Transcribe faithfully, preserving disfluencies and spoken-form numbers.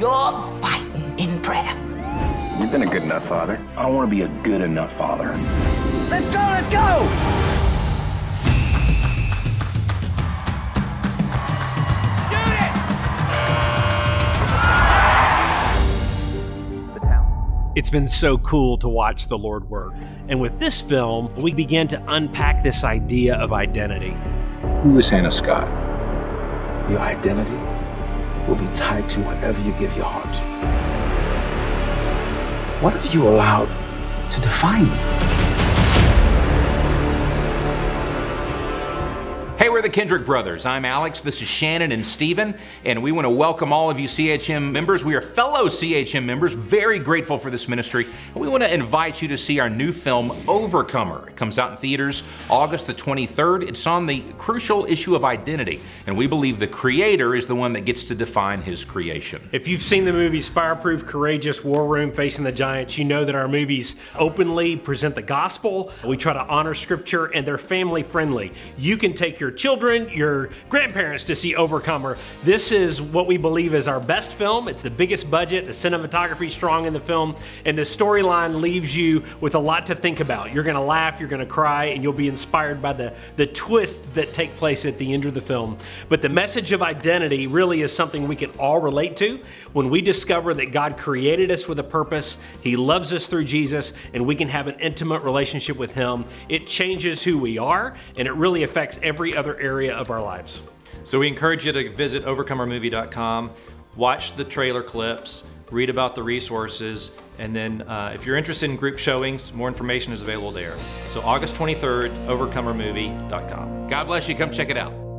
you're fighting in prayer. You've been a good enough father. I don't want to be a good enough father. Let's go, let's go! It's been so cool to watch the Lord work. And with this film, we began to unpack this idea of identity. Who is Hannah Scott? Your identity will be tied to whatever you give your heart to. What have you allowed to define you? Hey, we're the Kendrick Brothers. I'm Alex, this is Shannon and Steven, and we want to welcome all of you C H M members. We are fellow C H M members, very grateful for this ministry, and we want to invite you to see our new film, Overcomer. It comes out in theaters August the twenty-third. It's on the crucial issue of identity, and we believe the creator is the one that gets to define his creation. If you've seen the movies Fireproof, Courageous, War Room, Facing the Giants, you know that our movies openly present the gospel. We try to honor scripture, and they're family friendly. You can take your children, your grandparents to see Overcomer. This is what we believe is our best film. It's the biggest budget, the cinematography strong in the film, and the storyline leaves you with a lot to think about. You're gonna laugh, you're gonna cry, and you'll be inspired by the, the twists that take place at the end of the film. But the message of identity really is something we can all relate to. When we discover that God created us with a purpose, He loves us through Jesus, and we can have an intimate relationship with Him, it changes who we are, and it really affects every other area of our lives. So we encourage you to visit Overcomer Movie dot com, watch the trailer clips, read about the resources, and then uh, if you're interested in group showings, more information is available there. So August twenty-third, Overcomer Movie dot com. God bless you, come check it out.